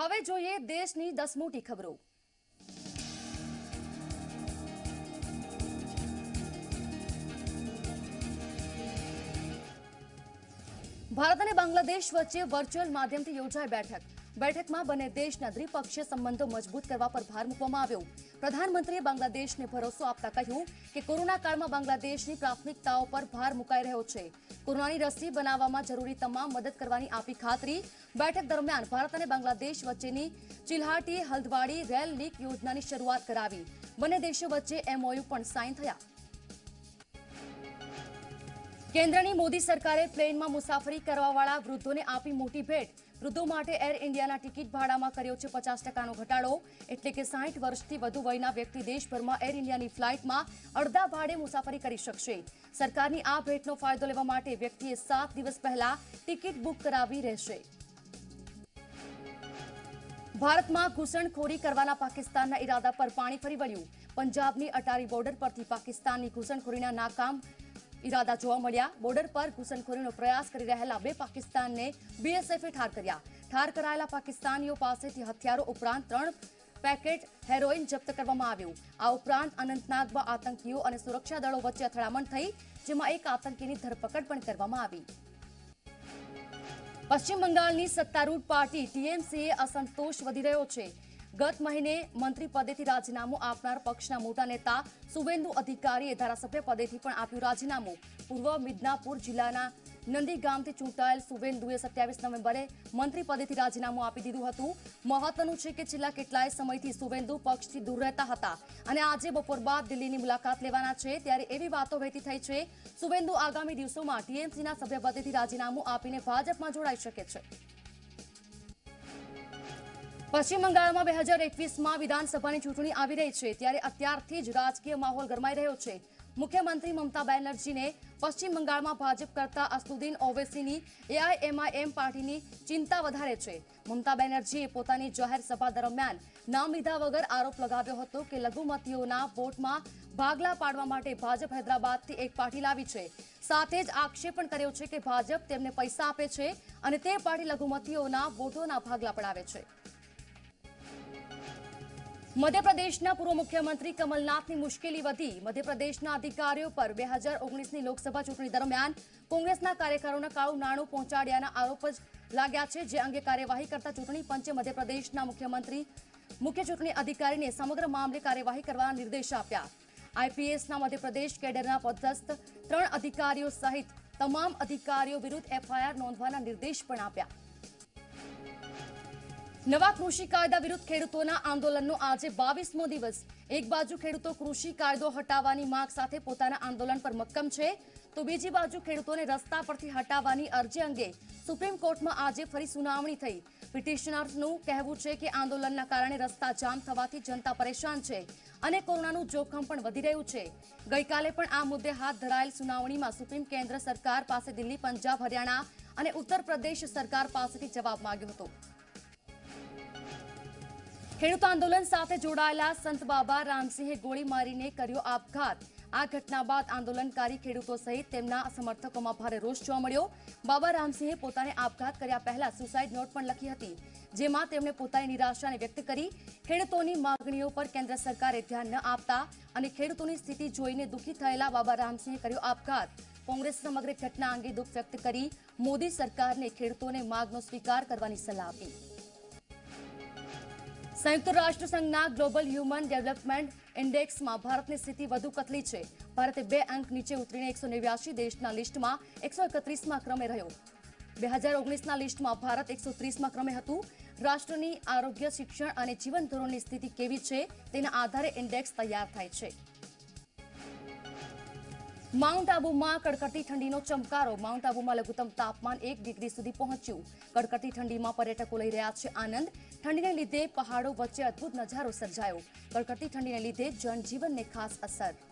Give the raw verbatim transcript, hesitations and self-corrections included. હવે જોઈએ દેશની દસ મોટી ખબરો। भारत ने बांग्लादेश वच्चे वर्चुअल माध्यमथी योजाई बैठक। बैठक में बने देशना द्विपक्षीय संबंधों मजबूत करवा पर भार मूकवामां आव्यो। प्रधानमंत्रीए बांग्लादेशने भरोसो आपता कह्युं के कोरोना काळमां बांग्लादेशनी प्राथमिकताओं पर भार मुकाई रह्यो छे। कोरोनानी रसी बनाववामां जरूरी तमाम मदद करवानी आपी खातरी। बैठक दरमियान भारत अने बांग्लादेश वच्चेनी चिल्हाटी हल्दवाड़ी रेल लिंक योजनानी शरूआत करावी। बने देशों वच्चे एमओयू पण साइन थया। केन्द्रनी मोदी सरकारे प्लेन में मुसाफरी करवावाळा वृद्धों ने आपी मोटी भेट। वृद्धों माटे एर इंडियाना टिकिट भाड़ा में कर्यो छे पचास टकानो घटाडो। एटले के साठ वर्षथी वधु वयना व्यक्ति देशभर में एर इंडियानी फ्लाइट में अर्धा भाड़े मुसाफरी करी शकशे। सरकारनी आ भेटनो फायदो लेवा माटे व्यक्तिए सात दिवस पहला टिकिट बुक करावी रहेशे। भारत में घूसणखोरी करवाना पाकिस्तान इरादा पर पाणी फरी वळ्युं। पंजाबनी अटारी बॉर्डर परथी पाकिस्तानी घूसणखोरीना नाकाम इरादा जोवा मळ्या। बॉर्डर पर घुसणखोरीनो प्रयास करी रहेला बे पाकिस्तानने बीएसएफए ठार कर्या। ठार करायेला पाकिस्तानीओ पासेथी हथियारो उपरांत त्रण पेकेट हेरोइन जप्त करवामां आव्युं। आ उपरांत अनंतनागमां आतंकीओ अने सुरक्षा दळो वच्चे અથડામણ થઈ, જેમાં एक आतंकीनी धरपकड पण करवामां आवी। पश्चिम बंगाळनी सत्तारूढ़ पार्टी टीएमसीए असंतोष वधी रह्यो छे। गत महीने मंत्री पदेथी राजीनामु आपनार पक्षना मोटा नेता सुवेन्दु अधिकारीए धारासभ्य पदेथी पण आप्युं राजीनामु। पूर्व मिदनापुर जिल्लाना नंदी गामथी चूंटायेल सुवेन्दुए सत्यावीस नवेम्बरे मंत्री पदेथी राजीनामु आपी दीधुं हतुं। महत्वनुं छे के छेल्ला केटलाय समयथी सुवेन्दु पक्षथी दूर रहेता हता अने आजे बपोर बाद दिल्हीनी मुलाकात लेवाना छे, त्यारे एवी वातो वहेती थई छे सुवेन्दु आगामी दिवसोमां टीएमसीना सभ्य पदेथी राजीनामु आपीने भाजपमां जोडाई शके छे। पश्चिम बंगाल में दो हज़ार इक्कीस में विधानसभा की चूंटणी आ रही है, त्यारे अत्यारथी ज राजकीय माहौल गरमाई रह्यो छे। मुख्यमंत्री ममता बेनर्जी ने पश्चिम बंगाल में भाजप करता असदुद्दीन ओवैसीनी एआईएमआईएम पार्टी की चिंता वधारे छे। ममता बेनर्जीए पोतानी जाहिर सभा दरमियान नाम लीधा वगर आरोप लगाव्यो हतो के लघुमतीओना वोट में भागला पाडवा माटे भाजप हैदराबाद थी एक पार्टी लावी छे। साथे ज आक्षेप पण कर्यो छे के भाजप तेमने पैसा आपे छे अने ते पार्टी लघुमतीओना वोटोना भागला पडावे छे। मध्यप्रदेशना पूर्व मुख्यमंत्री कमलनाथ की मुश्किली वधी। मध्यप्रदेशना अधिकारीओ पर दो हज़ार उन्नीस की लोकसभा चूंटणी दरमियान कांग्रेसना कार्यकरोने काळु नाणु पहोंचाड्याना आरोप लाग्या छे, जे अंगे कार्यवाही करता चूंटणी पंचे मध्यप्रदेशना मुख्यमंत्री मुख्य चूंटणी अधिकारी ने समग्र मामले कार्यवाही करवाना निर्देश आप्या। आईपीएसना मध्यप्रदेश केडरना पदस्थ त्रण अधिकारीओ सहित तमाम अधिकारीओ विरुद्ध एफआईआर नोंधवाना निर्देश पण आप्या। नवा कृषि कायदा विरुद्ध खेडूतोना आंदोलननो आजे बावीसमो दिवस। एक बाजू खेडूतो कृषि कायदो हटावानी मांग साथे पोताना आंदोलन पर मक्कम छे, तो बीजी बाजू खेडूतोने रस्ता परथी हटावानी अरजी अंगे सुप्रीम कोर्ट में आजे फरी सुनावणी थई। पिटिशनर्सनुं कहेवुं छे के आंदोलनना कारणे रस्ता जाम थवाथी जनता परेशान छे अने कोरोनानुं जोखम पण वधी रह्युं छे। गईकाले पण आ मुद्दे हाथ धरायेल सुनावणीमां सुप्रीम केन्द्र सरकार पासे दिल्ली, पंजाब, हरियाणा अने उत्तर प्रदेश सरकार पासेथी जवाब मांग्यो हतो। ખેડૂત આંદોલન સાથે જોડાયેલા સંત બાબા રામસિંહે ગોળી મારીને કર્યો આપઘાત। આ ઘટના બાદ આંદોલનકારી ખેડૂતો સહિત તેમના સમર્થકોમાં ભારે રોષ જોવા મળ્યો। બાબા રામસિંહે પોતાને આપઘાત કર્યા પહેલા સુસાઇડ નોટ પણ લખી હતી, જેમાં તેમણે પોતાની નિરાશાને વ્યક્ત કરી। ખેડૂતોની માંગણીઓ પર કેન્દ્ર સરકારે ધ્યાન ન આપતા અને ખેડૂતોની સ્થિતિ જોઈને દુઃખી થયેલા બાબા રામસિંહે કર્યો આપઘાત। કોંગ્રેસ સમગ્ર ઘટના અંગે દુઃખ વ્યક્ત કરી મોદી સરકારને ખેડૂતોને માંગનો સ્વીકાર કરવાની સલાહ આપી। संयुक्त राष्ट्र संघना ग्लोबल ह्यूमन डेवलपमेंट इंडेक्स में भारत की स्थिति वधु कतली है। भारत बे अंक नीचे उतरीने एक सौ नेव्यासी देश लिस्ट में एक सौ एकत्रीस क्रमे रह्यो। दो हज़ार उन्नीस लिस्ट में भारत एक सौ तीस क्रमे हतुं। राष्ट्र की आरोग्य, शिक्षण और जीवन धोरण की स्थिति केवी छे तेना आधारे इंडेक्स तैयार थाय छे। माउंट आबू में कड़कड़ती ठंडी नो चमकारो। माउंट आबू में लघुत्तम तापमान एक डिग्री सुधी पहुंच्यु। कड़कड़ती ठंडी में पर्यटकों लई रह्या छे आनंद। ठंडी ने लीधे पहाड़ों वच्चे अद्भुत नजारो सर्जायो। कड़कड़ती ठंडी ने लीधे जनजीवन ने खास असर।